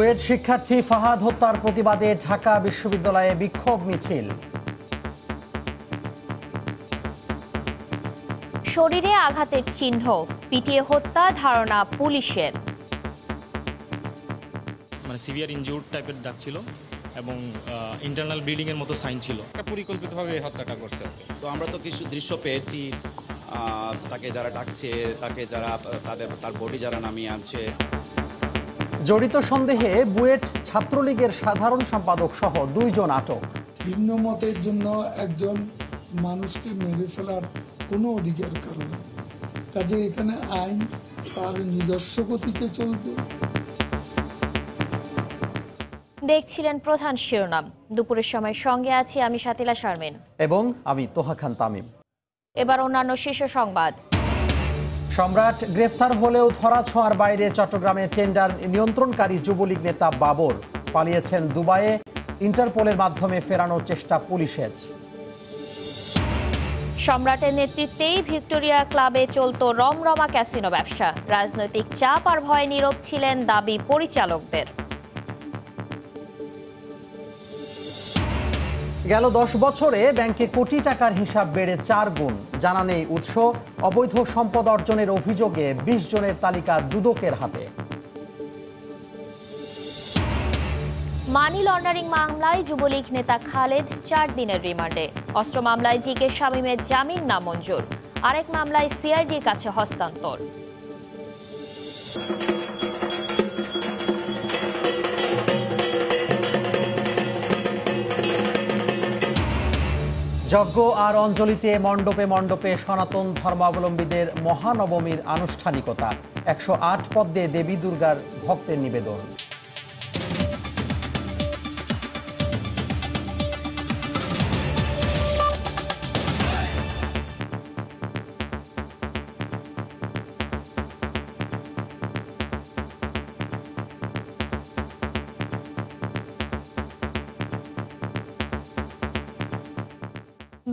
বুয়েট শিক্ষার্থী ফাহাদ হত্যার প্রতিবাদে ঢাকা বিশ্ববিদ্যালয়ে বিক্ষোভ মিছিল। শরীরে আঘাতের চিহ্ন, পিটিয়ে হত্যা ধারণা পুলিশের। মানে সিভিয়ার ইনজুরড টাইপের দাগ ছিল এবং ইন্টারনাল ব্লিডিং এর মতো সাইন ছিল। পরিকল্পিতভাবে হত্যাটা করছে। তো আমরা তো কিছু দৃশ্য পেয়েছি, তাকে যারা ডাকছে, তাকে যারা তার বডি যারা নামিয়ে আনছে। জড়িত সন্দেহে বুয়েট ছাত্রলীগের সাধারণ সম্পাদক সহ দুইজন আটক। ভিন্ন মতের জন্য একজন মানুষকে মেরে ফেলার কোনো অধিকার কারো নেই, কাজে এখানে আইন তার নিজস্ব গতিতে চলবে। দেখছিলেন প্রধান শিরোনাম। দুপুরের সময় সঙ্গে আছি আমি শাতিলা শারমিন এবং আমি তোহা খান তামিম। এবার অন্যান্য শীর্ষ সংবাদ। সম্রাট গ্রেফতার হলেও ধরাছোঁয়ার বাইরে। চট্টগ্রামে টেন্ডার নিয়ন্ত্রণকারী যুবলীগ নেতা বাবর পালিয়েছেন দুবাইয়ে। ইন্টারপোলের মাধ্যমে ফেরানোর চেষ্টা পুলিশের। সম্রাটের নেতৃত্বেই ভিক্টোরিয়া ক্লাবে চলত রমরমা ক্যাসিনো ব্যবসা। রাজনৈতিক চাপ আর ভয় নীরব ছিলেন দাবি পরিচালকদের। গেল 10 বছরে ব্যাংকে কোটি টাকার হিসাব বেড়ে 4 গুণ। জানা নেই উৎস। অবৈধ সম্পদ অর্জনের অভিযোগে 20 জনের তালিকা দুদকের হাতে। মানি লন্ডারিং মামলায় যুবলীগ নেতা খালেদ 4 দিনের রিমান্ডে। অস্ত্র মামলায় জিকে শামীমের জামিন নামঞ্জুর। আরেক মামলায় সিআইডির কাছে হস্তান্তর। যজ্ঞ আর অঞ্জলিতে মণ্ডপে মণ্ডপে সনাতন ধর্মাবলম্বীদের মহানবমীর আনুষ্ঠানিকতা। 108 পদ্মে দেবী দুর্গার ভক্তের নিবেদন।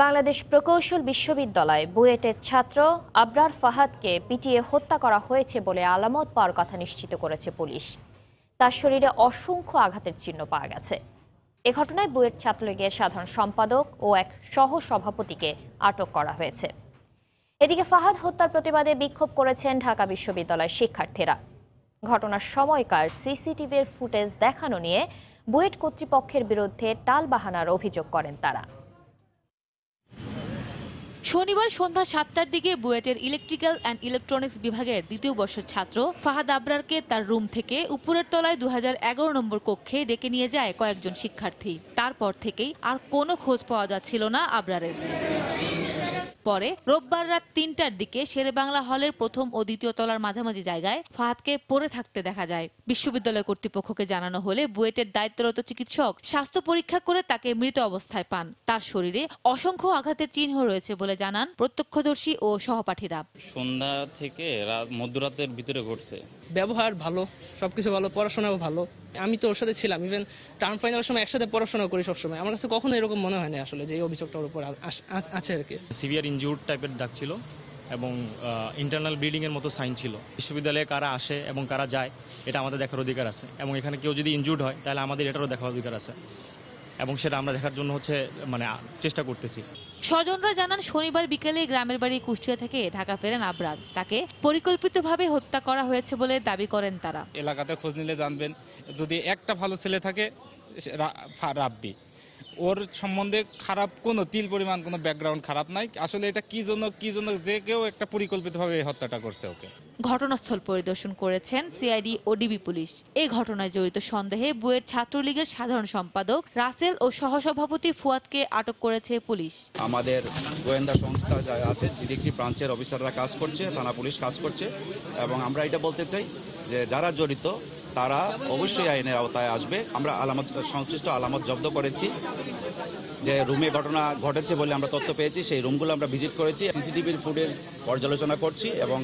বাংলাদেশ প্রকৌশল বিশ্ববিদ্যালয়ে বুয়েটের ছাত্র আবরার ফাহাদকে পিটিয়ে হত্যা করা হয়েছে বলে আলামত পাওয়ার কথা নিশ্চিত করেছে পুলিশ। তার শরীরে অসংখ্য আঘাতের চিহ্ন পাওয়া গেছে। এ ঘটনায় বুয়েট ছাত্রলীগের সাধারণ সম্পাদক ও এক সহ সভাপতিকে আটক করা হয়েছে। এদিকে ফাহাদ হত্যার প্রতিবাদে বিক্ষোভ করেছেন ঢাকা বিশ্ববিদ্যালয়ের শিক্ষার্থীরা। ঘটনার সময়কার সিসিটিভির ফুটেজ দেখানো নিয়ে বুয়েট কর্তৃপক্ষের বিরুদ্ধে টালবাহানার অভিযোগ করেন তারা। শনিবার সন্ধ্যা 7টার দিকে বুয়েটের ইলেকট্রিক্যাল অ্যান্ড ইলেকট্রনিক্স বিভাগের 2য় বর্ষের ছাত্র ফাহাদ আবরারকে তার রুম থেকে উপরের তলায় 2011 নম্বর কক্ষে ডেকে নিয়ে যায় কয়েকজন শিক্ষার্থী। তারপর থেকেই আর কোনো খোঁজ পাওয়া যাচ্ছিল না আবরারের। পরে রোববার রাত 3টার দিকে শেরেবাংলা হলের 1ম ও 2য় তলার মাঝামাঝি জায়গায় ফাহাদকে পড়ে থাকতে দেখা যায়। বিশ্ববিদ্যালয় কর্তৃপক্ষকে জানানো হলে বুয়েটের দায়িত্বরত চিকিৎসক স্বাস্থ্য পরীক্ষা করে তাকে মৃত অবস্থায় পান। তার শরীরে অসংখ্য আঘাতের চিহ্ন রয়েছে বলে জানান প্রত্যক্ষদর্শী ও সহপাঠীরা। সন্ধ্যা থেকে মধ্যরাতের ভিতরে ঘটছে। ব্যবহার ভালো, সবকিছু ভালো, পড়াশোনাও ভালো। আমি তো ওর সাথে ছিলাম, ইভেন টার্ম ফাইনাল সময় একসাথে পড়াশোনা করি সবসময়। আমার কাছে কখনো এরকম মনে হয় না আসলে যে এই অভিযোগটার উপর আছে আর কি। সিভিয়ার ইনজুরড টাইপের দাগ ছিল এবং ইন্টারনাল ব্লিডিং এর মতো সাইন ছিল। বিশ্ববিদ্যালয়ে কারা আসে এবং কারা যায় এটা আমাদের দেখার অধিকার আছে, এবং এখানে কেউ যদি ইনজুরড হয় তাহলে আমাদের এটারও দেখার অধিকার আছে, এবং সেটা আমরা দেখার জন্য মানে চেষ্টা করতেছি। স্বজনরা জানান শনিবার বিকেলে গ্রামের বাড়ি কুষ্টিয়া থেকে ঢাকা ফেরেন আবরার। তাকে পরিকল্পিতভাবে হত্যা করা হয়েছে বলে দাবি করেন তারা। এলাকাতে খোঁজ নিলে জানবেন, যদি একটা ভালো ছেলে থাকে রাব্বি, ওর সম্বন্ধে খারাপ কোনো তিল পরিমাণ কোনো ব্যাকগ্রাউন্ড খারাপ নাই। আসলে এটা কি জন্য যে কেউ একটা পরিকল্পিতভাবে হত্যাটা করছে ওকে। ঘটনাস্থল পরিদর্শন করেছেন সিআইডি ও ডিবি পুলিশ। এই ঘটনায় জড়িত সন্দেহে বুয়েট ছাত্রলীগের সাধারণ সম্পাদক রাসেল ও সহসভাপতি ফুয়াদকে আটক করেছে পুলিশ। আমাদের গোয়েন্দা সংস্থা যারা আছে ডিটেকটিভ ব্রাঞ্চের অফিসাররা কাজ করছে, থানা পুলিশ কাজ করছে, এবং আমরা এটা বলতে চাই যে যারা জড়িত তারা অবশ্যই আইনের আওতায় আসবে। আমরা সংশ্লিষ্ট আলামত জব্দ করেছি। যে রুমে ঘটনা ঘটেছে বলে আমরা তথ্য পেয়েছি, সেই রুমগুলো আমরা ভিজিট করেছি, সিসিটিভির ফুটেজ পর্যালোচনা করছি, এবং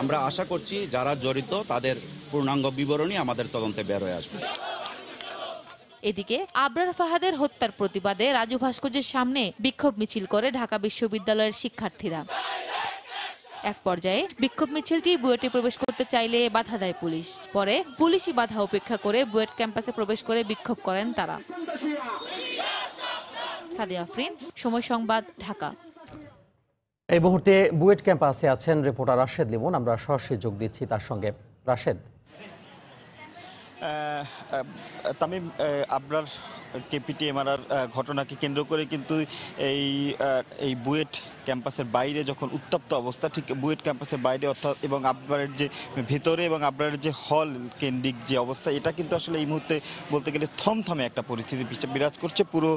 আমরা আশা করছি যারা জড়িত তাদের পূর্ণাঙ্গ বিবরণী আমাদের তদন্তে বের হয়ে আসবে। এদিকে আবরার ফাহাদের হত্যার প্রতিবাদে রাজু ভাস্কর্যের সামনে বিক্ষোভ মিছিল করে ঢাকা বিশ্ববিদ্যালয়ের শিক্ষার্থীরা। এক পর্যায়ে বিক্ষোভ মিছিলটি বুয়েটে প্রবেশ করতে চাইলে বাধা দেয় পুলিশ। পরে পুলিশই বাধা উপেক্ষা করে বুয়েট ক্যাম্পাসে প্রবেশ করে বিক্ষোভ করেন তারা। সাদিয়া আফরিন, সময় সংবাদ, ঢাকা। এই মুহূর্তে বুয়েট ক্যাম্পাসে আছেন রিপোর্টার রাশেদ লিমন, আমরা সরাসরি যোগ দিচ্ছি তার সঙ্গে। রাশেদ, তামিম, আবরার কেপিটিএমআরআর ঘটনাকে কেন্দ্র করে কিন্তু এই বুয়েট ক্যাম্পাসের বাইরে যখন উত্তপ্ত অবস্থা, ঠিক বুয়েট ক্যাম্পাসের বাইরে অর্থাৎ এবং আবরারের যে ভেতরে এবং আবরারের যে হল কেন্দ্রিক যে অবস্থা, এটা কিন্তু আসলে এই মুহূর্তে বলতে গেলে থমথমে একটা পরিস্থিতি বিরাজ করছে। পুরো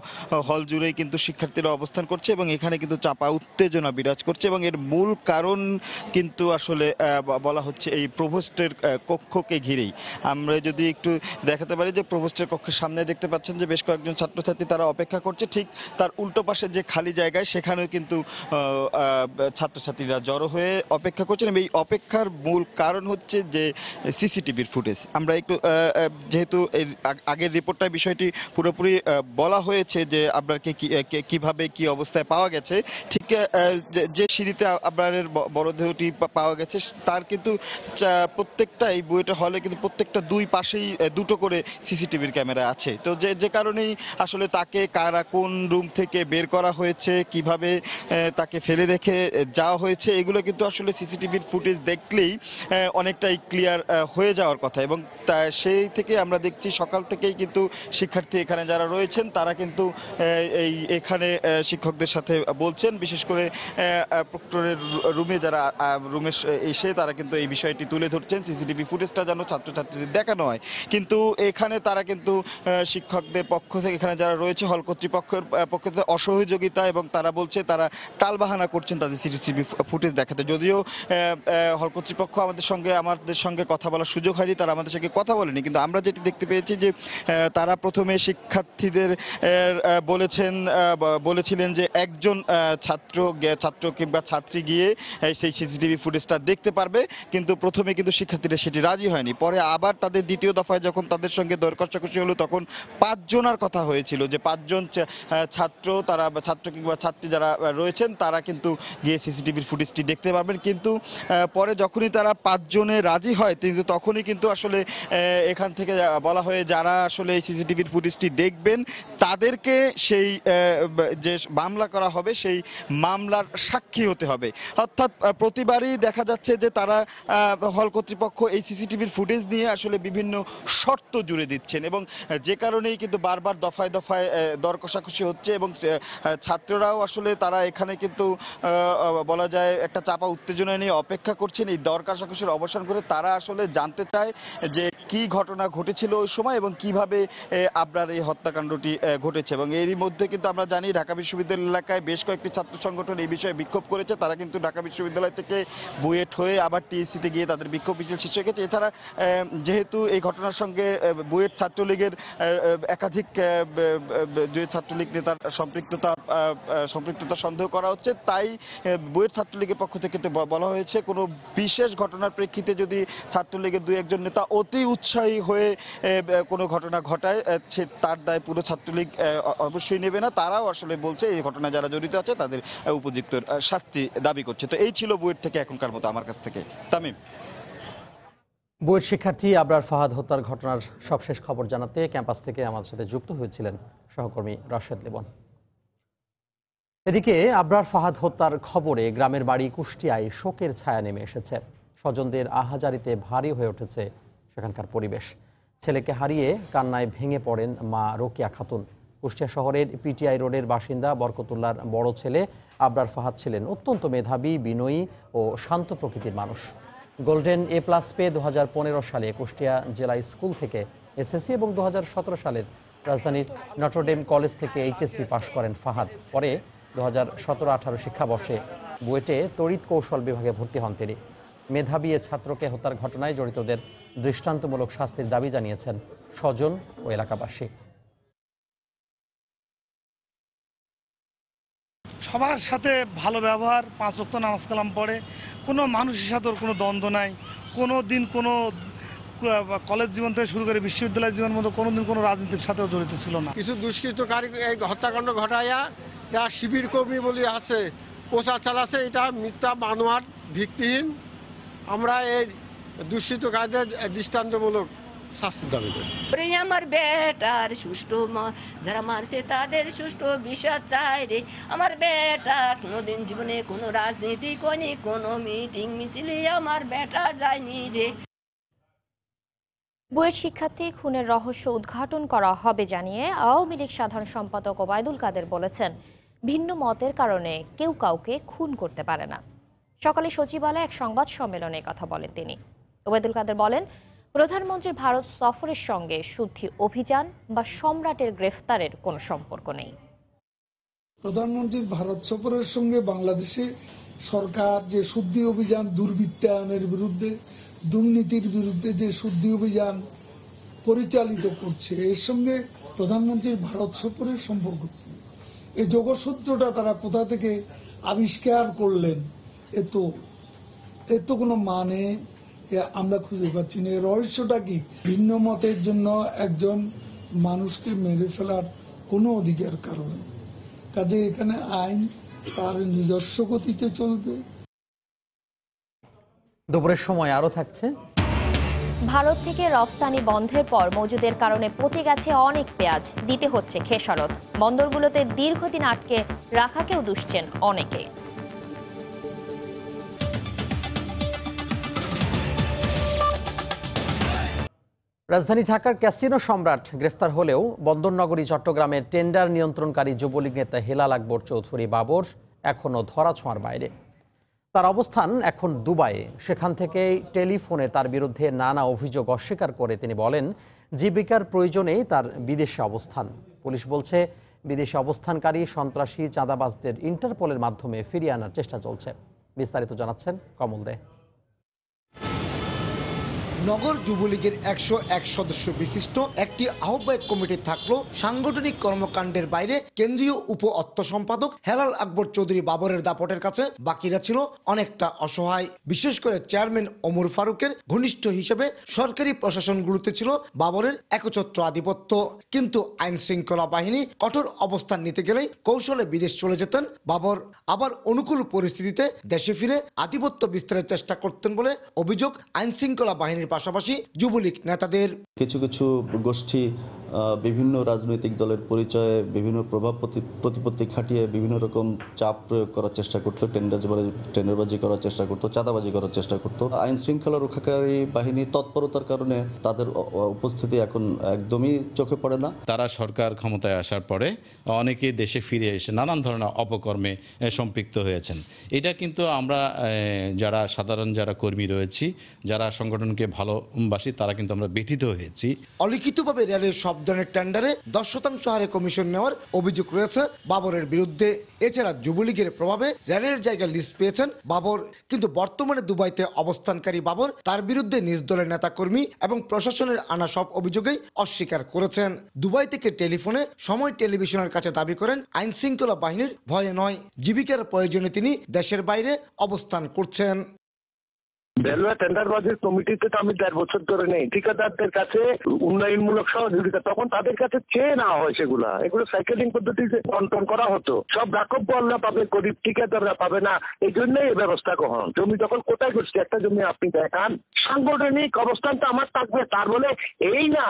হল জুড়েই কিন্তু শিক্ষার্থীরা অবস্থান করছে এবং এখানে কিন্তু চাপা উত্তেজনা বিরাজ করছে এবং এর মূল কারণ কিন্তু আসলে বলা হচ্ছে এই প্রভোস্টের কক্ষকে ঘিরেই। আমরা যদি একটু দেখাতে পারি যে প্রভোস্টের কক্ষের সামনে দেখতে পাচ্ছেন যে বেশ কয়েকজন ছাত্রছাত্রী তারা অপেক্ষা করছে, ঠিক তার উল্টো পাশে যে খালি জায়গায় সেখানেও কিন্তু ছাত্রছাত্রীরা জড়ো হয়ে অপেক্ষা করছেন। এই অপেক্ষার মূল কারণ হচ্ছে যে সিসিটিভির ফুটেজ। আমরা একটু, যেহেতু এর আগের রিপোর্টটায় বিষয়টি পুরোপুরি বলা হয়েছে যে আবরারকে কিভাবে কি অবস্থায় পাওয়া গেছে, ঠিক যে সিঁড়িতে আবরারের মরদেহটি পাওয়া গেছে তার কিন্তু প্রত্যেকটা এই বুয়েটের হলে কিন্তু প্রত্যেকটা দুই পাশেই দুটো করে সিসিটিভির ক্যামেরা আছে। তো যে কারণেই আসলে তাকে কারা কোন রুম থেকে বের করা হয়েছে, কিভাবে তাকে ফেলে রেখে যাওয়া হয়েছে, এগুলো কিন্তু আসলে সিসিটিভির ফুটেজ দেখলেই অনেকটাই ক্লিয়ার হয়ে যাওয়ার কথা। এবং সেই থেকে আমরা দেখছি সকাল থেকেই কিন্তু শিক্ষার্থী এখানে যারা রয়েছেন তারা কিন্তু এই এখানে শিক্ষকদের সাথে বলছেন, বিশেষ করে প্রক্টরের রুমে যারা রুমে এসে তারা কিন্তু এই বিষয়টি তুলে ধরছেন, সিসিটিভি ফুটেজটা যেন ছাত্রছাত্রীদের দেখানো হয়। কিন্তু এখানে তারা কিন্তু শিক্ষকদের পক্ষ থেকে, এখানে যারা রয়েছে হল কর্তৃপক্ষের পক্ষ থেকে অসহযোগিতা, এবং তারা বলছে তারা টালবাহানা করছেন তাদের সিসিটিভি ফুটেজ দেখাতে। যদিও হল কর্তৃপক্ষ আমাদের সঙ্গে কথা বলার সুযোগ হয়নি, তারা আমাদের সঙ্গে কথা বলেনি, কিন্তু আমরা যেটি দেখতে পেয়েছি যে তারা প্রথমে শিক্ষার্থীদের বলেছিলেন যে একজন ছাত্র কিংবা ছাত্রী গিয়ে সেই সিসিটিভি ফুটেজটা দেখতে পারবে, কিন্তু প্রথমে কিন্তু শিক্ষার্থীরা সেটি রাজি হয়নি। পরে আবার তাদের দ্বিতীয় দফায় যখন তাদের সঙ্গে দর কষাকষি হলো তখন পাঁচজনের কথা হয়েছিল যে পাঁচজন ছাত্র কিংবা ছাত্রী যারা রয়েছেন তারা কিন্তু গিয়ে সিসিটিভির ফুটেজটি দেখতে পারবেন, কিন্তু পরে যখনই তারা পাঁচজনে রাজি হয় কিন্তু তখনই কিন্তু আসলে এখান থেকে বলা হয় যারা আসলে এই সিসিটিভির ফুটেজটি দেখবেন তাদেরকে সেই যে মামলা করা হবে সেই মামলার সাক্ষী হতে হবে। অর্থাৎ প্রতিবারই দেখা যাচ্ছে যে তারা হল কর্তৃপক্ষ এই সিসিটিভির ফুটেজ নিয়ে আসলে বিভিন্ন শর্ত জুড়ে দিচ্ছেন এবং যে কারণেই কিন্তু বারবার দফায় দফায় দর কষাকষি হচ্ছে এবং ছাত্ররাও আসলে তারা এখানে কিন্তু বলা যায় একটা চাপা উত্তেজনা নিয়ে অপেক্ষা করছেন। এই দর কষাকষির অবসান করে তারা আসলে জানতে চায় যে কি ঘটনা ঘটেছিল ওই সময় এবং কিভাবে আবরার এই হত্যাকাণ্ডটি ঘটেছে। এবং এরই মধ্যে কিন্তু আমরা জানি ঢাকা বিশ্ববিদ্যালয় এলাকায় বেশ কয়েকটি ছাত্র সংগঠন এই বিষয়ে বিক্ষোভ করেছে, তারা কিন্তু ঢাকা বিশ্ববিদ্যালয় থেকে বুয়েট হয়ে আবার টিএসসিতে গিয়ে তাদের বিক্ষোভ মিছিল শেষ হয়ে গেছে। এছাড়া যেহেতু এই ঘটনার সঙ্গে বুয়েট ছাত্রলীগের একাধিক যে ছাত্রলীগ নেতার সম্পৃক্ততা সন্দেহ করা হচ্ছে, তাই বুয়েট ছাত্রলীগের পক্ষ থেকে বলা হয়েছে কোনো বিশেষ ঘটনার প্রেক্ষিতে যদি ছাত্রলীগের দুই একজন নেতা অতি উৎসাহী হয়ে কোনো ঘটনা ঘটায় তার দায় পুরো ছাত্রলীগ অবশ্যই নেবে না, তারাও আসলে বলছে এই ঘটনায় যারা জড়িত আছে তাদের উপযুক্ত শাস্তি দাবি করছে। তো এই ছিল বুয়েট থেকে এখনকার মতো আমার কাছ থেকে, তামিম। বুয়েট শিক্ষার্থী আবরার ফাহাদ হত্যার ঘটনার সবশেষ খবর জানাতে ক্যাম্পাস থেকে আমাদের সাথে যুক্ত হয়েছিলেন সহকর্মী রাশেদ লিমন। এদিকে আবরার ফাহাদ হত্যার খবরে গ্রামের বাড়ি কুষ্টিয়ায় শোকের ছায়া নেমে এসেছে, স্বজনদের আহাজারিতে ভারী হয়ে উঠেছে সেখানকার পরিবেশ। ছেলেকে হারিয়ে কান্নায় ভেঙে পড়েন মা রোকেয়া খাতুন। কুষ্টিয়া শহরের পিটিআই রোডের বাসিন্দা বরকতুল্লার বড় ছেলে আবরার ফাহাদ ছিলেন অত্যন্ত মেধাবী, বিনয়ী ও শান্ত প্রকৃতির মানুষ। গোল্ডেন A+ পেয়ে 2015 সালে কুষ্টিয়া জেলা স্কুল থেকে SSC এবং 2017 সালে রাজধানীর নটরডেম কলেজ থেকে HSC পাশ করেন ফাহাদ। পরে 2017-18 শিক্ষাবর্ষে বুয়েটে তড়িৎ কৌশল বিভাগে ভর্তি হন তিনি। মেধাবী এ ছাত্রকে হত্যার ঘটনায় জড়িতদের দৃষ্টান্তমূলক শাস্তির দাবি জানিয়েছেন স্বজন ও এলাকাবাসী। সবার সাথে ভালো ব্যবহার, 5 ওয়াক্ত নামাজ কালাম পড়ে, কোনো মানুষের সাথে ওর কোনো দ্বন্দ্ব নাই, কোনো দিন কোনো কলেজ জীবন থেকে শুরু করে বিশ্ববিদ্যালয় জীবন মধ্যে কোনো দিন কোনো রাজনীতির সাথেও জড়িত ছিল না। কিছু দুষ্কৃতকারী এই হত্যাকাণ্ড ঘটাইয়া যারা শিবির কর্মী বলি আছে প্রচার চালাচ্ছে, এটা মিথ্যা, বানোয়াট, ভিত্তিহীন। আমরা এই দূষিতকারীদের দৃষ্টান্তমূলক শাস্তি দাবি করি। আমার বেটার সুষ্ঠু, যারা মারছে তাদের সুষ্ঠু বিচার চাই রে। আমার বেটা কোনোদিন জীবনে কোনো রাজনীতি করি, কোনো মিটিং মিছিলে আমার বেটা যায়নি রে। বুয়েট শিক্ষার্থী খুনের রহস্য উদ্ঘাটন করা হবে জানিয়ে আওয়ামী লীগ সাধারণ সম্পাদক ওবায়দুল কাদের বলেছেন, ভিন্ন মতের কারণে কেউ কাউকে খুন করতে পারে না। সকালে সচিবালয়ে এক সংবাদ সম্মেলনে কথা বলেন তিনি। ওবায়দুল কাদের বলেন, প্রধানমন্ত্রী ভারত সফরের সঙ্গে শুদ্ধি অভিযান বা সম্রাটের গ্রেফতারের কোনো সম্পর্ক নেই। প্রধানমন্ত্রীর ভারত সফরের সঙ্গে বাংলাদেশে সরকার যে শুদ্ধি অভিযান, দুর্বৃত্তায়নের বিরুদ্ধে, দুর্নীতির বিরুদ্ধে যে শুদ্ধি অভিযান পরিচালিত করছে, এর সঙ্গে প্রধানমন্ত্রীর ভারত সফরের সম্পর্ক। এই যোগসূত্রটা তারা কোথা থেকে আবিষ্কার করলেন, এত কোনো মানে আমরা খুঁজে পাচ্ছি না। এই রহস্যটা কি? ভিন্ন মতের জন্য একজন মানুষকে মেরে ফেলার কোনো অধিকার কারণে, কাজে এখানে আইন তার নিজস্ব গতিতে চলবে। দুপুরের সময় আরো থাকছে। ভারত থেকে রপ্তানি বন্ধের পর মজুদের কারণে পচে গেছে অনেক পেঁয়াজ, দিতে হচ্ছে খেসারত। বন্দরগুলোতে দীর্ঘদিন আটকে রাখাকেও দুষছেন অনেকে। রাজধানী ঢাকার ক্যাসিনো সম্রাট গ্রেফতার হলেও বন্দরনগরী চট্টগ্রামের টেন্ডার নিয়ন্ত্রণকারী যুবলীগ নেতা হেলাল আকবর চৌধুরী বাবর এখনও ধরাছোঁয়ার বাইরে। তার অবস্থান এখন দুবাইয়ে। সেখান থেকে টেলিফোনে তার বিরুদ্ধে নানা অভিযোগ অস্বীকার করে তিনি বলেন, জীবিকার প্রয়োজনেই তার বিদেশে অবস্থান। পুলিশ বলছে, বিদেশে অবস্থানকারী সন্ত্রাসী চাঁদাবাজদের ইন্টারপোলের মাধ্যমে ফিরিয়ে আনার চেষ্টা চলছে। বিস্তারিত জানাচ্ছেন কমল দে। নগর যুবলীগের ১০১ সদস্য বিশিষ্ট একটি আহ্বায়ক কমিটি থাকলো। সাংগঠনিক কর্মকাণ্ডের বাইরে কেন্দ্রীয় উপ অর্থ সম্পাদক হেলাল আকবর চৌধুরী বাবরের দাপটের কাছে বাকিরা ছিল অনেকটা অসহায়। বিশেষ করে চেয়ারম্যান ওমর ফারুকের ঘনিষ্ঠ হিসেবে সরকারি প্রশাসনগুলোতে ছিল বাবরের একচ্ছত্র আধিপত্য। কিন্তু আইন শৃঙ্খলা বাহিনী কঠোর অবস্থান নিতে গেলেই কৌশলে বিদেশ চলে যেতেন বাবর। আবার অনুকূল পরিস্থিতিতে দেশে ফিরে আধিপত্য বিস্তারের চেষ্টা করতেন বলে অভিযোগ আইন শৃঙ্খলা বাহিনীর পাশাপাশি যুবলীগ নেতাদের। কিছু কিছু গোষ্ঠী বিভিন্ন রাজনৈতিক দলের পরিচয়ে বিভিন্ন প্রভাব প্রতিপত্তি খাটিয়ে বিভিন্ন রকম চাপ প্রয়োগ করার চেষ্টা করতো, টেন্ডারবাজি করার চেষ্টা করতো, চাঁদাবাজি করার চেষ্টা করতো। আইন শৃঙ্খলা রক্ষাকারী বাহিনী তৎপরতার কারণে তাদের উপস্থিতি এখন একদমই চোখে পড়ে না। তারা সরকার ক্ষমতায় আসার পরে অনেকে দেশে ফিরে এসে নানান ধরনের অপকর্মে সম্পৃক্ত হয়েছেন। এটা কিন্তু আমরা যারা সাধারণ যারা কর্মী রয়েছি, যারা সংগঠনকে ভালোবাসি, তারা কিন্তু আমরা ব্যথিত হয়েছি। অলিখিতভাবে রেলের সব ধরনের টেন্ডারে 10% হারে কমিশন নেওয়ার অভিযোগ রয়েছে বাবরের বিরুদ্ধে। এছাড়া যুবলীগের প্রভাবে রেলের জায়গায় লিস্ট পেয়েছেন বাবর। কিন্তু বর্তমানে দুবাইতে অবস্থানকারী বাবর তার বিরুদ্ধে নিজ দলের নেতাকর্মী এবং প্রশাসনের আনা সব অভিযোগেই অস্বীকার করেছেন। দুবাই থেকে টেলিফোনে সময় টেলিভিশনের কাছে দাবি করেন, আইন শৃঙ্খলা বাহিনীর ভয়ে নয়, জীবিকার প্রয়োজনে তিনি দেশের বাইরে অবস্থান করছেন। রেলওয়ে টেন্ডারবাজির কমিটিতে তো আমি ১.৫ বছর ধরে নেই। ঠিকাদারদের কাছে উন্নয়নমূলক সহযোগিতা তখন তাদের কাছে চেয়ে নেওয়া হয়, এগুলো সাইকেলিং পদ্ধতিতে বন্টন করা হতো। সব ডাকব না পাবে, গরিব ঠিকাদাররা পাবে না, এই জন্যই এই ব্যবস্থা গ্রহণ। জমি দখল কোথায় করছে? একটা জমি আপনি দেখান। সাংগঠনিক অবস্থান তো আমার থাকবে, তার বলে এই না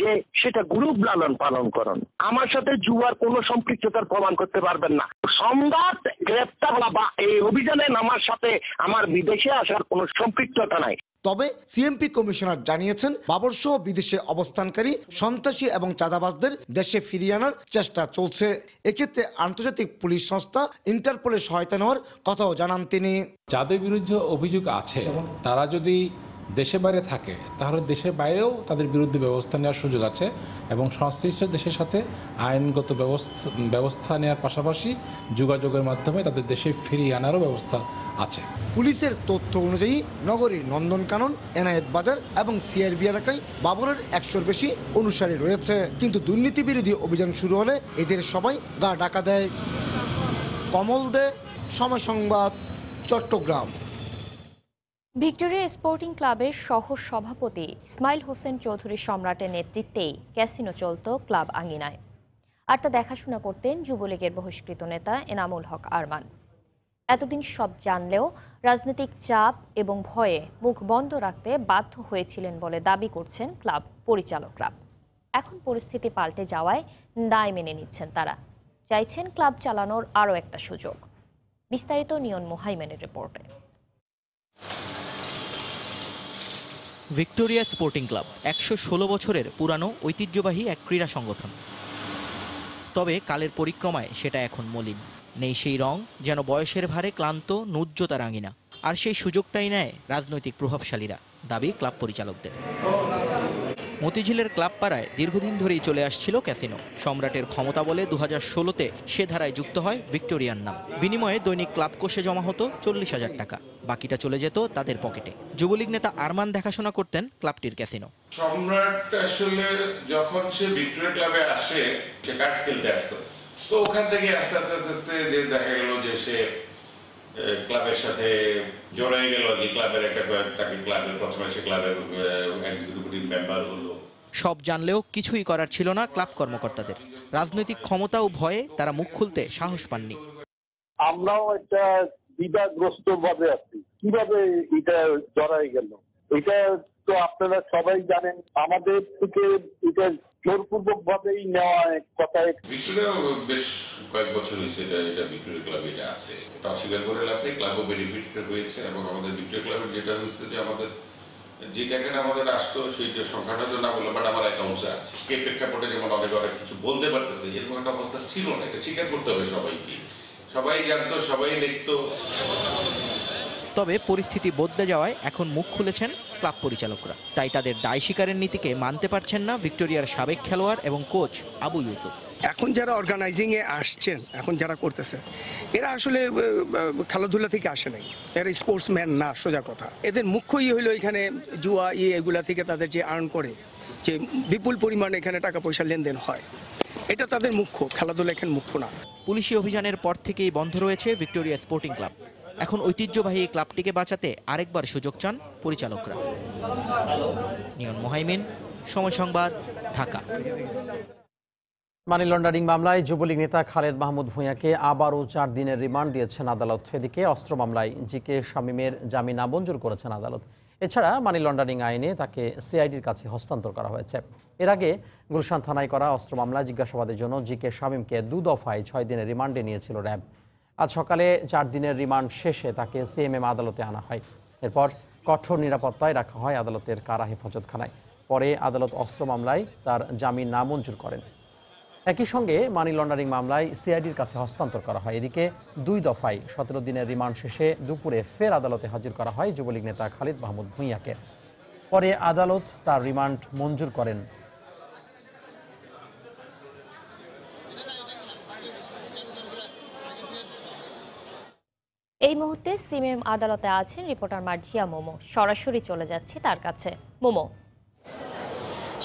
যে সেটা গ্রুপ লালন পালন করেন। আমার সাথে জুয়ার কোনো সম্পৃক্ততার প্রমাণ করতে পারবেন না। সংবাদ গ্রেপ্তার বা এই অভিযানে আমার সাথে আমার বিদেশে আসার কোনো সম্পৃক্ততা নাই। তবে সিএমপি কমিশনার জানিয়েছেন, বাবর সহ বিদেশে অবস্থানকারী সন্ত্রাসী এবং চাঁদাবাজদের দেশে ফিরিয়ে আনার চেষ্টা চলছে। এক্ষেত্রে আন্তর্জাতিক পুলিশ সংস্থা ইন্টারপোলের সহায়তা নেওয়ার কথাও জানান তিনি। যাদের বিরুদ্ধে অভিযোগ আছে তারা যদি দেশে বাইরে থাকে, তাহলে দেশের বাইরেও তাদের বিরুদ্ধে ব্যবস্থা নেওয়ার সুযোগ আছে এবং সংশ্লিষ্ট দেশের সাথে আইনগত ব্যবস্থা নেওয়ার পাশাপাশি যোগাযোগের মাধ্যমে তাদের দেশে ফিরিয়ে আনারও ব্যবস্থা আছে। পুলিশের তথ্য অনুযায়ী নগরীর নন্দনকানন, এনায়েত বাজার এবং সিআরবি এলাকায় বাবরের 100-র বেশি অনুসারী রয়েছে। কিন্তু দুর্নীতি বিরোধী অভিযান শুরু হলে এদের সবাই গা ডাকা দেয়। কমল দে, সময় সংবাদ, চট্টগ্রাম। ভিক্টোরিয়া স্পোর্টিং ক্লাবের সহসভাপতি ইসমাইল হোসেন চৌধুরী সম্রাটের নেতৃত্বেই ক্যাসিনো চলত ক্লাব আঙিনায়। আর তা দেখাশোনা করতেন যুবলীগের বহিষ্কৃত নেতা এনামুল হক আরমান। এতদিন সব জানলেও রাজনৈতিক চাপ এবং ভয়ে মুখ বন্ধ রাখতে বাধ্য হয়েছিলেন বলে দাবি করছেন ক্লাব পরিচালকরা। এখন পরিস্থিতি পাল্টে যাওয়ায় দায় মেনে নিচ্ছেন তারা, চাইছেন ক্লাব চালানোর আরও একটা সুযোগ। বিস্তারিত নিয়ন মোহাইমেনের রিপোর্টে। ভিক্টোরিয়া স্পোর্টিং ক্লাব ১১৬ বছরের পুরানো ঐতিহ্যবাহী এক ক্রীড়া সংগঠন। তবে কালের পরিক্রমায় সেটা এখন মলিন, নেই সেই রং যেন বয়সের ভারে ক্লান্ত নুজ্জতা রাঙিনা। আর সেই সুযোগটাই নেয় রাজনৈতিক প্রভাবশালীরা, দাবি ক্লাব পরিচালকদের। মতিঝিলের ক্লাব পাড়ায় দীর্ঘদিন ধরেই চলে আসছিল ক্যাসিনো। সম্রাটের ক্ষমতা বলে ২০১৬তে সে ধারায় যুক্ত হয় ভিক্টোরিয়ার নাম। বিনিময়ে দৈনিক ক্লাব কোষে জমা হতো ৪০,০০০ টাকা, বাকিটা চলে যেত তাদের পকেটে। যুবলীগ নেতা আরমান দেখাশোনা করতেন ক্লাবটির ক্যাসিনো। সম্রাট আসলে যখন সে ভিক্টোরিয়া ক্লাবে আসে, সে কার্ড খেলতে আসতো, তো ওখান থেকে আস্তে আস্তে আস্তে দেখা গেল যে সে ক্লাবের সাথে জড়াই গেল। ক্লাবের একটা তাকে ক্লাবের প্রথমে সে ক্লাবের এক্সিকিউটিভ মেম্বার হলো। সব জানলেও কিছুই করার ছিল না ক্লাব কর্মকর্তাদের। রাজনৈতিক ক্ষমতা ও ভয়ে তারা মুখ খুলতে সাহস পাননি। আমরাও একটা দ্বিধাগ্রস্ত ভাবে আছি, কিভাবে এটা জড়াই গেল। এটা তো আপনারা সবাই জানেন, আমাদের থেকে এটা জোরপূর্বক ভাবেই নেওয়া কথা। বেশ কয়েক বছর হয়েছে এটা ভিক্টোরিয়া ক্লাবে এটা আছে, এটা অস্বীকার করে লাভ নেই। ক্লাবও বেনিফিট হয়েছে এবং আমাদের ভিক্টোরিয়া ক্লাবের যেটা হয়েছে যে আমাদের যে টাকাটা আমাদের আসতো সেইটা সংখ্যাটা তো না বললো, বাট আমার অ্যাকাউন্টে আসছে। কে প্রেক্ষাপটে যেমন অনেক অনেক কিছু বলতে পারতেছে, এরকম একটা অবস্থা ছিল না। এটা স্বীকার করতে হবে সবাইকে, সবাই জানতো, সবাই দেখতো। তবে পরিস্থিতি বদলে যাওয়ায় এখন মুখ খুলেছেন ক্লাব পরিচালকরা, তাই তাদের দায় স্বীকারের নীতিকে মানতে পারছেন না ভিক্টোরিয়ার সাবেক খেলোয়াড় এবং কোচ আবু ইউসুফ। এখন যারা অর্গানাইজিংয়ে আসছেন, এখন যারা করতেছে, এরা আসলে খেলাধুলা থেকে আসে নাই, এরা স্পোর্টসম্যান না, সোজা কথা। এদের মুখ্য হইল এখানে জুয়া, এগুলা থেকে তাদের যে আর্ন করে, যে বিপুল পরিমাণে এখানে টাকা পয়সা লেনদেন হয়, এটা তাদের মুখ্য, খেলাধুলা এখানে মুখ্য না। পুলিশি অভিযানের পর থেকেই বন্ধ রয়েছে ভিক্টোরিয়া স্পোর্টিং ক্লাব। এখন ঐতিহ্যবাহী ক্লাবটিকে বাঁচাতে আরেকবার সুযোগ চান পরিচালকরা। নিয়ন মোহাইমিন, সময় সংবাদ, ঢাকা। মানি লন্ডারিং মামলায় যুবলীগ নেতা খালেদ মাহমুদ ভূঁইয়াকে আবারও ৪ দিনের রিমান্ড দিয়েছেন আদালত। এদিকে অস্ত্র মামলায় জিকে শামীমের জামিন নামঞ্জুর করেছেন আদালত। এছাড়া মানি লন্ডারিং আইনে তাকে সিআইডির কাছে হস্তান্তর করা হয়েছে। এর আগে গুলশান থানায় করা অস্ত্র মামলায় জিজ্ঞাসাবাদের জন্য জিকে শামীমকে ২ দফায় 6 দিনের রিমান্ডে নিয়েছিল র্যাব। আজ সকালে 4 দিনের রিমান্ড শেষে তাকে সিএমএম আদালতে আনা হয়। এরপর কঠোর নিরাপত্তায় রাখা হয় আদালতের কারা হেফাজতখানায়। পরে আদালত অস্ত্র মামলায় তার জামিন নামঞ্জুর করেন। একই সঙ্গে মানি লন্ডারিং মামলায় সিআইডির কাছে হস্তান্তর করা হয়। এদিকে 2 দফায় 17 দিনের রিমান্ড শেষে দুপুরে ফের আদালতে হাজির করা হয় যুবলীগ নেতা খালেদ মাহমুদ ভূঁইয়াকে। পরে আদালত তার রিমান্ড মঞ্জুর করেন। এই মুহূর্তে সিএমএম আদালতে আছেন রিপোর্টার মার্জিয়া মোমো। সরাসরি চলে যাচ্ছি তার কাছে। মোমো,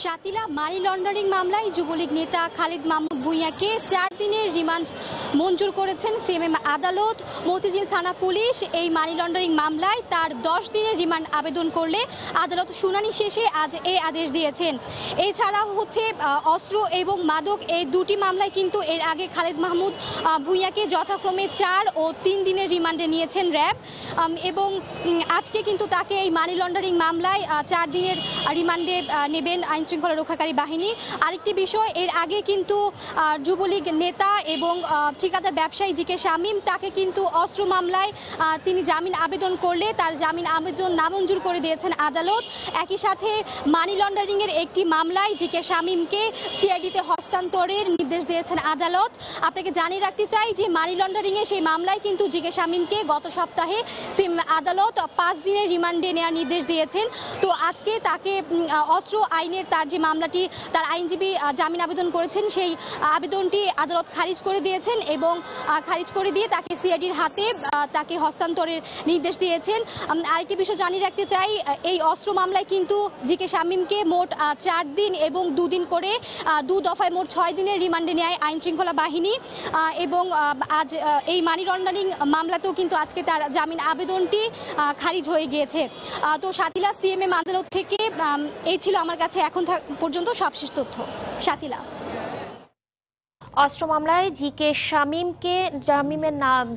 শাতিলা, মানি লন্ডারিং মামলায় যুবলীগ নেতা খালেদ মাহমুদ ভূঁইয়াকে 4 দিনের রিমান্ড মঞ্জুর করেছেন সিএমএম আদালত। মতিঝিল থানা পুলিশ এই মানি লন্ডারিং মামলায় তার 10 দিনের রিমান্ড আবেদন করলে আদালত শুনানি শেষে আজ এই আদেশ দিয়েছেন। এছাড়াও অস্ত্র এবং মাদক এই 2টি মামলায় কিন্তু এর আগে খালেদ মাহমুদ ভূঁইয়াকে যথাক্রমে 4 ও 3 দিনের রিমান্ডে নিয়েছেন র্যাব। এবং আজকে কিন্তু তাকে এই মানি লন্ডারিং মামলায় 4 দিনের রিমান্ডে নেবেন আইন শৃঙ্খলা রক্ষাকারী বাহিনী। আরেকটি বিষয়, এর আগে কিন্তু যুবলীগ নেতা এবং ঠিকাদার ব্যবসায়ী জিকে শামীম, তাকে কিন্তু অস্ত্র মামলায় তিনি জামিন আবেদন করলে তার জামিন আবেদন নামঞ্জুর করে দিয়েছেন আদালত। একই সাথে মানি লন্ডারিংয়ের একটি মামলায় জিকে শামীমকে সিআইডিতে হস্তান্তরের নির্দেশ দিয়েছেন আদালত। আপনাকে জানিয়ে রাখতে চাই যে মানি লন্ডারিংয়ের সেই মামলায় কিন্তু জিকে শামীমকে গত সপ্তাহে আদালত 5 দিনের রিমান্ডে নেওয়ার নির্দেশ দিয়েছেন। তো আজকে তাকে অস্ত্র আইনের তার যে মামলাটি তার আইনজীবী জামিন আবেদন করেছেন, সেই আবেদনটি আদালত খারিজ করে দিয়েছেন এবং খারিজ করে দিয়ে তাকে সিআইডির হাতে তাকে হস্তান্তরের নির্দেশ দিয়েছেন। আরেকটি বিষয় জানিয়ে রাখতে চাই, এই অস্ত্র মামলায় কিন্তু জিকে শামীমকে মোট 4 দিন এবং 2 দিন করে 2 দফায় মোট 6 দিনের রিমান্ডে নেয় আইন শৃঙ্খলা বাহিনী। এবং আজ এই মানি লন্ডারিং মামলাতেও কিন্তু আজকে তার জামিন আবেদনটি খারিজ হয়ে গিয়েছে। তো শাতিলা, সিএমএম আদালত থেকে এই ছিল আমার কাছে এখন পর্যন্ত সবশেষ তথ্য। শাতিলা, অস্ত্র মামলায় জিকে শামীমকে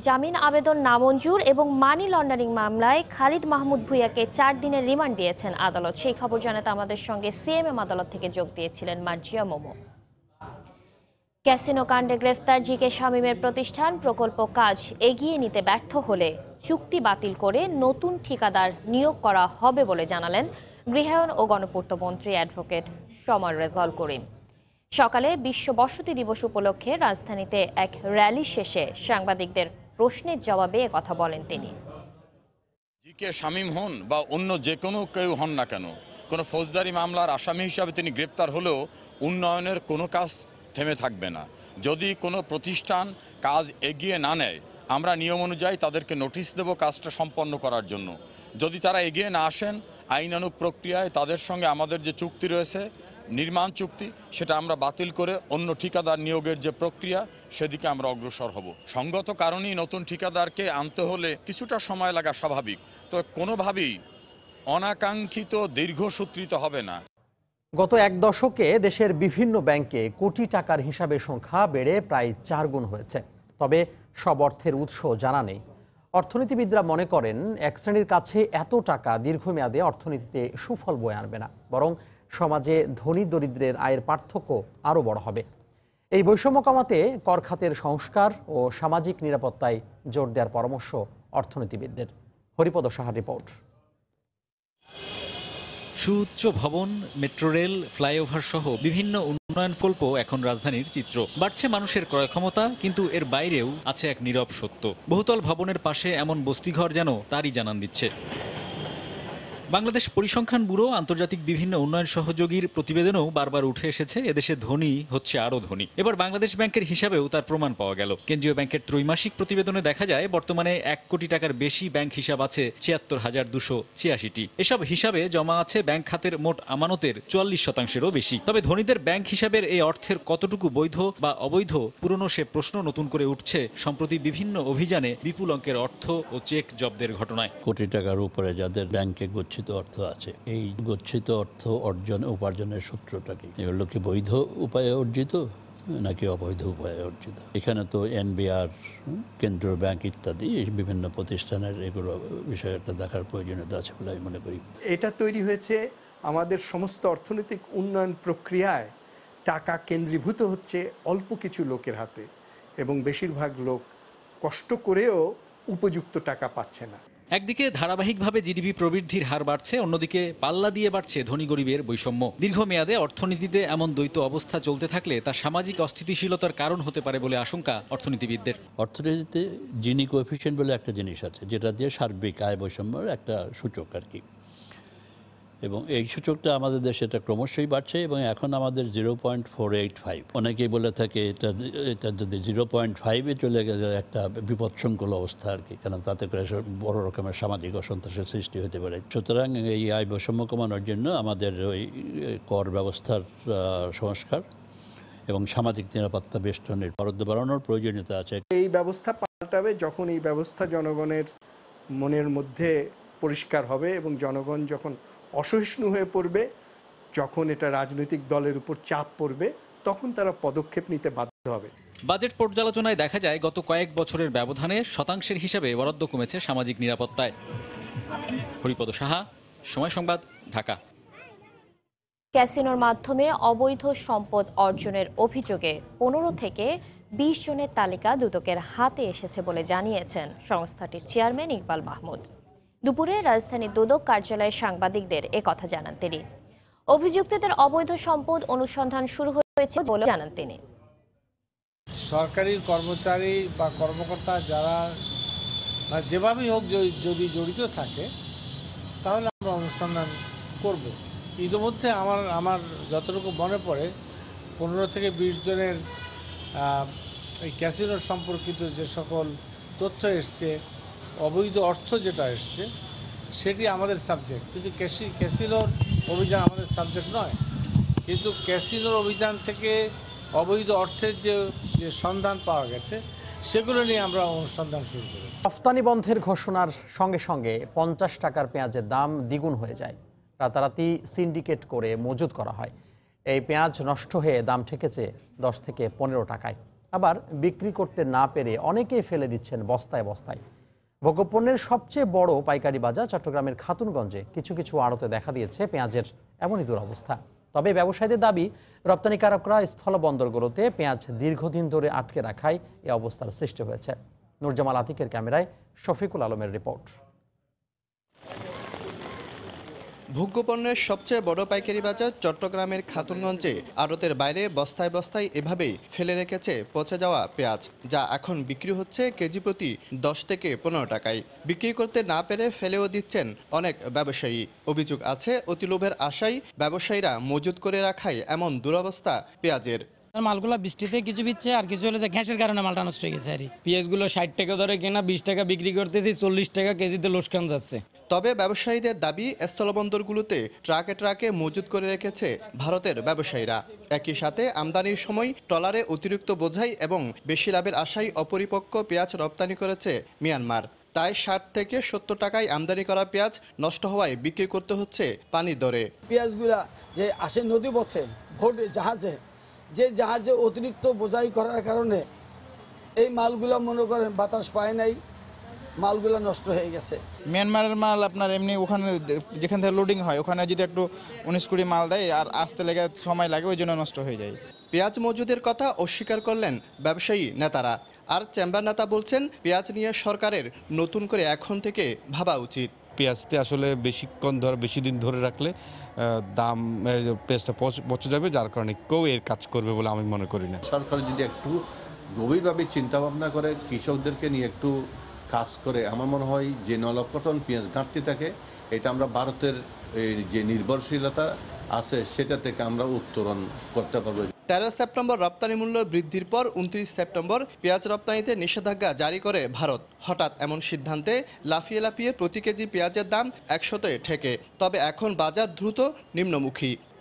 জামিন আবেদন নামঞ্জুর এবং মানি লন্ডারিং মামলায় খালিদ মাহমুদ ভূঁইয়াকে 4 দিনের রিমান্ড দিয়েছেন আদালত। সেই খবর জানাতে আমাদের সঙ্গে সিএমএম আদালত থেকে যোগ দিয়েছিলেন মার্জিয়া মোমো। ক্যাসিনো কাণ্ডে গ্রেফতার জিকে শামীমের প্রতিষ্ঠান প্রকল্প কাজ এগিয়ে নিতে ব্যর্থ হলে চুক্তি বাতিল করে নতুন ঠিকাদার নিয়োগ করা হবে বলে জানালেন গৃহায়ণ ও গণপূর্ত মন্ত্রী অ্যাডভোকেট সমর রেজাউল করিম। সকালে বিশ্ব বসতি দিবস উপলক্ষে রাজধানীতে এক র্যালি শেষে সাংবাদিকদের প্রশ্নের জবাবে কথা বলেন তিনি। জিকে শামীম হন বা অন্য যে কোনো কেউ হন না কেন, কোনো ফৌজদারি মামলার আসামি হিসাবে তিনি গ্রেপ্তার হলেও উন্নয়নের কোনো কাজ থেমে থাকবে না। যদি কোনো প্রতিষ্ঠান কাজ এগিয়ে না নেয়, আমরা নিয়ম অনুযায়ী তাদেরকে নোটিশ দেব কাজটা সম্পন্ন করার জন্য। যদি তারা এগিয়ে না আসেন আইনানুগ প্রক্রিয়ায় তাদের সঙ্গে আমাদের যে চুক্তি রয়েছে নির্মাণ চুক্তি, সেটা আমরা বাতিল করে অন্য ঠিকাদার নিয়োগের যে প্রক্রিয়া সেদিকে আমরা অগ্রসর হব। সঙ্গত কারণেই নতুন ঠিকাদারকে আনতে হলে কিছুটা সময় লাগা স্বাভাবিক, তো কোনোভাবেই অনাকাঙ্ক্ষিত দীর্ঘসূত্রিত হবে না। গত 1 দশকে দেশের বিভিন্ন ব্যাংকে কোটি টাকার হিসাবে সংখ্যা বেড়ে প্রায় 4 গুণ হয়েছে, তবে সব অর্থের উৎস জানা নেই। অর্থনীতিবিদরা মনে করেন এক শ্রেণীর কাছে এত টাকা দীর্ঘমেয়াদে অর্থনীতিতে সুফল বয়ে আনবে না, বরং সমাজে ধনী দরিদ্রের আয়ের পার্থক্য আরও বড় হবে। এই বৈষম্য কমাতে কর খাতের সংস্কার ও সামাজিক নিরাপত্তায় জোর দেওয়ার পরামর্শ অর্থনীতিবিদদের। হরিপদ সাহার রিপোর্ট। সুউচ্চ ভবন, মেট্রো রেল, ফ্লাইওভার সহ বিভিন্ন উন্নয়ন প্রকল্প এখন রাজধানীর চিত্র। বাড়ছে মানুষের ক্রয় ক্ষমতা, কিন্তু এর বাইরেও আছে এক নীরব সত্য। বহুতল ভবনের পাশে এমন বস্তিঘর যেন তারই জানান দিচ্ছে। বাংলাদেশ পরিসংখ্যান ব্যুরো আন্তর্জাতিক বিভিন্ন উন্নয়ন সহযোগীর প্রতিবেদনেও বারবার উঠে এসেছে এদেশে ধনী হচ্ছে আরও ধনী। এবার বাংলাদেশ ব্যাংকের হিসাবেও তার প্রমাণ পাওয়া গেল। কেন্দ্রীয় ব্যাংকের ত্রৈমাসিক প্রতিবেদনে দেখা যায় বর্তমানে 1 কোটি টাকার বেশি ব্যাংক হিসাব আছে ৭৬,২৮৬টি। এসব হিসাবে জমা আছে ব্যাংক খাতের মোট আমানতের ৪৪% বেশি। তবে ধনীদের ব্যাংক হিসাবের এই অর্থের কতটুকু বৈধ বা অবৈধ, পুরনো সে প্রশ্ন নতুন করে উঠছে সম্প্রতি বিভিন্ন অভিযানে বিপুল অঙ্কের অর্থ ও চেক জব্দের ঘটনায়। কোটি টাকার উপরে যাদের ব্যাংকে অর্থ আছে, এই গচ্ছিত অর্থ অর্জন উপার্জনের সূত্রটা কি? এগুলো কি বৈধ উপায়ে অর্জিত নাকি অবৈধ উপায়ে অর্জিত? এখানে তো এনবিআর, কেন্দ্রীয় ব্যাংক ইত্যাদি বিভিন্ন প্রতিষ্ঠানের এগুলো বিষয়টা দেখার প্রয়োজনীয়তা আছে বলে আমি মনে করি। এটা তৈরি হয়েছে আমাদের সমস্ত অর্থনৈতিক উন্নয়ন প্রক্রিয়ায় টাকা কেন্দ্রীভূত হচ্ছে অল্প কিছু লোকের হাতে, এবং বেশিরভাগ লোক কষ্ট করেও উপযুক্ত টাকা পাচ্ছে না। একদিকে ধারাবাহিকভাবে জিডিপি প্রবৃদ্ধির হার বাড়ছে, অন্যদিকে পাল্লা দিয়ে বাড়ছে ধনী গরিবের বৈষম্য। দীর্ঘমেয়াদে অর্থনীতিতে এমন দ্বৈত অবস্থা চলতে থাকলে তা সামাজিক অস্থিতিশীলতার কারণ হতে পারে বলে আশঙ্কা অর্থনীতিবিদদের। অর্থনীতিতে জিনি কোএফিশিয়েন্ট বলে একটা জিনিস আছে, যেটা দিয়ে সার্বিক আয় বৈষম্যের একটা সূচক আর কি, এবং এই সূচকটা আমাদের দেশে এটা ক্রমশই বাড়ছে এবং এখন আমাদের 0.485। অনেকেই বলে থাকে এটা যদি 0.5-এ চলে গেলে একটা বিপদসংকুল অবস্থা আর কি, কারণ তাতে করে বড় রকমের সামাজিক অসন্তোষের সৃষ্টি হতে পারে। সুতরাং এই আয় বৈষম্য কমানোর জন্য আমাদের ওই কর ব্যবস্থার সংস্কার এবং সামাজিক নিরাপত্তা বেষ্টনের বরাদ্দ বাড়ানোর প্রয়োজনীয়তা আছে। এই ব্যবস্থা পাল্টাবে যখন এই ব্যবস্থা জনগণের মনের মধ্যে পরিষ্কার হবে এবং জনগণ যখন অসহিষ্ণু হয়ে পড়বে, যখন এটা রাজনৈতিক দলের উপর চাপ পড়বে, তখন তারা পদক্ষেপ নিতে বাধ্য হবে। বাজেট পর্যালোচনায় দেখা যায় গত কয়েক বছরের ব্যবধানে শতাংশের হিসাবে বরাদ্দ কমেছে সামাজিক নিরাপত্তায়। হরিপদ সাহা, সময় সংবাদ, ঢাকা। ক্যাসিনোর মাধ্যমে অবৈধ সম্পদ অর্জনের অভিযোগে 15 থেকে 20 জনের তালিকা দুদকের হাতে এসেছে বলে জানিয়েছেন সংস্থাটির চেয়ারম্যান ইকবাল মাহমুদ। দুপুরে রাজধানীর দুদক কার্যালয়ে সাংবাদিকদের একথা জানান তিনি। অভিযুক্তদের অবৈধ সম্পদ অনুসন্ধান শুরু হয়েছে বলে জানান তিনি। সরকারি কর্মচারী বা কর্মকর্তা যারা যেভাবেই হোক যদি জড়িত থাকে, তাহলে আমরা অনুসন্ধান করব। ইতিমধ্যে আমার যতটুকু মনে পড়ে 15 থেকে 20 জনের এই ক্যাসিনো সম্পর্কিত যে সকল তথ্য এসছে, অবৈধ অর্থ যেটা এসছে সেটি আমাদের সাবজেক্ট, কিন্তু ক্যাসিনোর অভিযান আমাদের সাবজেক্ট নয়। কিন্তু ক্যাসিনোর অভিযান থেকে অবৈধ অর্থের যে সন্ধান পাওয়া গেছে সেগুলো নিয়ে আমরা অনুসন্ধান শুরু করেছি। রপ্তানি বন্ধের ঘোষণার সঙ্গে সঙ্গে 50 টাকার পেঁয়াজের দাম দ্বিগুণ হয়ে যায়। রাতারাতি সিন্ডিকেট করে মজুত করা হয়। এই পেঁয়াজ নষ্ট হয়ে দাম ঠেকেছে 10 থেকে 15 টাকায়। আবার বিক্রি করতে না পেরে অনেকেই ফেলে দিচ্ছেন বস্তায় বস্তায়। ভোগ্যপণ্যের সবচেয়ে বড় পাইকারি বাজার চট্টগ্রামের খাতুনগঞ্জে কিছু কিছু আড়তে দেখা দিয়েছে পেঁয়াজের এমনই দুরবস্থা। তবে ব্যবসায়ীদের দাবি, রপ্তানিকারকরা স্থলবন্দরগুলোতে পেঁয়াজ দীর্ঘদিন ধরে আটকে রাখায় এ অবস্থার সৃষ্টি হয়েছে। নূরজামাল আতিকের ক্যামেরায় শফিকুল আলমের রিপোর্ট। ভোগ্যপণ্যের সবচেয়ে বড় পাইকারি বাজার চট্টগ্রামের খাতুনগঞ্জে আড়তের বাইরে বস্তায় বস্তায় এভাবেই ফেলে রেখেছে পচে যাওয়া পেঁয়াজ, যা এখন বিক্রি হচ্ছে কেজি প্রতি 10 থেকে 15 টাকায়। বিক্রি করতে না পেরে ফেলেও দিচ্ছেন অনেক ব্যবসায়ী। অভিযোগ আছে, অতিলোভের আশায় ব্যবসায়ীরা মজুত করে রাখায় এমন দুরবস্থা পেঁয়াজের। মালগুলা বৃষ্টিতে কিছু ভিজছে, আর কিছু হলে গ্যাসের কারণে মালটা নষ্ট হয়ে গেছে। আর পেঁয়াজগুলো ৬০ টাকা ধরে কেনা, ২০ টাকা বিক্রি করতেছি, ৪০ টাকা কেজিতে লোকসান যাচ্ছে। তবে ব্যবসায়ীদের দাবি, স্থলবন্দরগুলোতে ট্রাকে ট্রাকে মজুত করে রেখেছে ভারতের ব্যবসায়ীরা। একই সাথে আমদানির সময় ট্রলারে অতিরিক্ত বোঝাই এবং বেশি লাভের আশায় অপরিপক্ক পেঁয়াজ রপ্তানি করেছে মিয়ানমার। তাই ৬০ থেকে ৭০ টাকায় আমদানি করা পেঁয়াজ নষ্ট হওয়ায় বিক্রি করতে হচ্ছে পানির দরে। পেঁয়াজগুলা যে আসে নদী পথে, ঘোড়ে, জাহাজে, যে জাহাজে অতিরিক্ত বোঝাই করার কারণে এই মালগুলা মনে করেন বাতাস পায় নাই, মালগুলা নষ্ট হয়ে গেছে। মিয়ানমারের মাল আপনার এমনি ওখানে যেখান থেকে লোডিং হয় ওখানে যদি একটু ১৯-২০ মাল দেয়, আর আসতে লেগে সময় লাগে, ওই জন্য নষ্ট হয়ে যায়। পেঁয়াজ মজুদের কথা অস্বীকার করলেন ব্যবসায়ী নেতারা। আর চেম্বার নেতা বলছেন, পেঁয়াজ নিয়ে সরকারের নতুন করে এখন থেকে ভাবা উচিত। পেঁয়াজটি আসলে বেশি দিন ধরে রাখলে দাম পেঁয়াজটা পচে যাবে, যার কারণে কেউ এর কাজ করবে বলে আমি মনে করি না। সরকার যদি একটু গভীরভাবে চিন্তাভাবনা করে, কৃষকদেরকে নিয়ে একটু কাজ করে, আমার মনে হয় যে নলকটন পেঁয়াজ ঘাটতি থাকে, এটা আমরা ভারতের যে নির্ভরশীলতা আছে সেটা থেকে আমরা উত্তরণ করতে পারবো। ১৩ সেপ্টেম্বর রপ্তানি মূল্য বৃদ্ধির পর ২৯ সেপ্টেম্বর পেঁয়াজ রপ্তানিতে নিষেধাজ্ঞা জারি করে ভারত। হঠাৎ এমন সিদ্ধান্তে লাফিয়ে লাফিয়ে প্রতি কেজি পেঁয়াজের দাম ১০০-তে ঠেকে। তবে এখন বাজার দ্রুত নিম্নমুখী।